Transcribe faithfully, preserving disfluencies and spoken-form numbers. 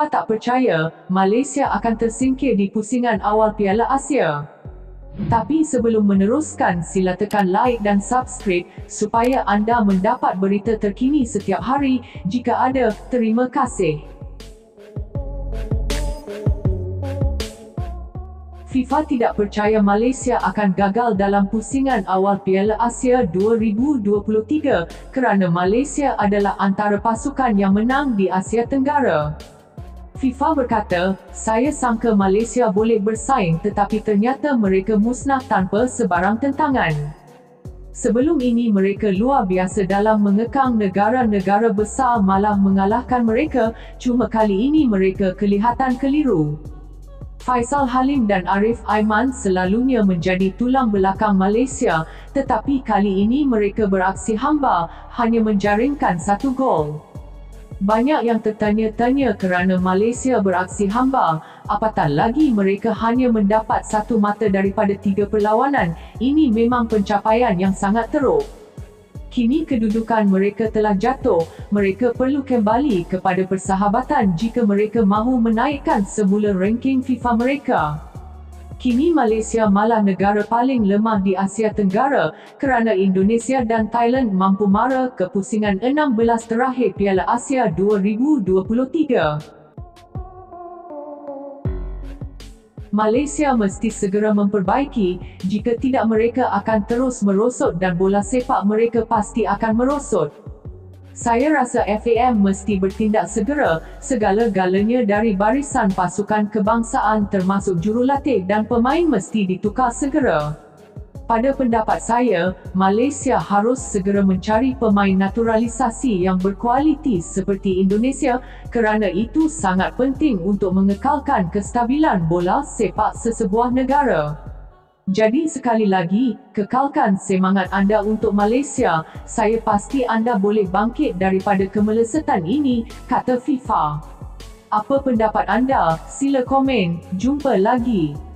FIFA tak percaya Malaysia akan tersingkir di pusingan awal Piala Asia. Tapi sebelum meneruskan, sila tekan like dan subscribe supaya anda mendapat berita terkini setiap hari jika ada. Terima kasih. FIFA tidak percaya Malaysia akan gagal dalam pusingan awal Piala Asia dua ribu dua puluh tiga kerana Malaysia adalah antara pasukan yang menang di Asia Tenggara. FIFA berkata, "Saya sangka Malaysia boleh bersaing tetapi ternyata mereka musnah tanpa sebarang tentangan. Sebelum ini mereka luar biasa dalam mengekang negara-negara besar malah mengalahkan mereka, cuma kali ini mereka kelihatan keliru." Faisal Halim dan Arif Aiman selalunya menjadi tulang belakang Malaysia, tetapi kali ini mereka beraksi hamba, hanya menjaringkan satu gol. Banyak yang tertanya-tanya kerana Malaysia beraksi hamba, apatah lagi mereka hanya mendapat satu mata daripada tiga perlawanan. Ini memang pencapaian yang sangat teruk. Kini kedudukan mereka telah jatuh, mereka perlu kembali kepada persahabatan jika mereka mahu menaikkan semula ranking FIFA mereka. Kini Malaysia malah negara paling lemah di Asia Tenggara kerana Indonesia dan Thailand mampu mara ke pusingan enam belas terakhir Piala Asia dua ribu dua puluh tiga. Malaysia mesti segera memperbaiki, jika tidak mereka akan terus merosot dan bola sepak mereka pasti akan merosot. Saya rasa F A M mesti bertindak segera, segala-galanya dari barisan pasukan kebangsaan termasuk jurulatih dan pemain mesti ditukar segera. Pada pendapat saya, Malaysia harus segera mencari pemain naturalisasi yang berkualiti seperti Indonesia kerana itu sangat penting untuk mengekalkan kestabilan bola sepak sesebuah negara. Jadi sekali lagi, kekalkan semangat anda untuk Malaysia, saya pasti anda boleh bangkit daripada kemelesetan ini, kata FIFA. Apa pendapat anda? Sila komen, jumpa lagi.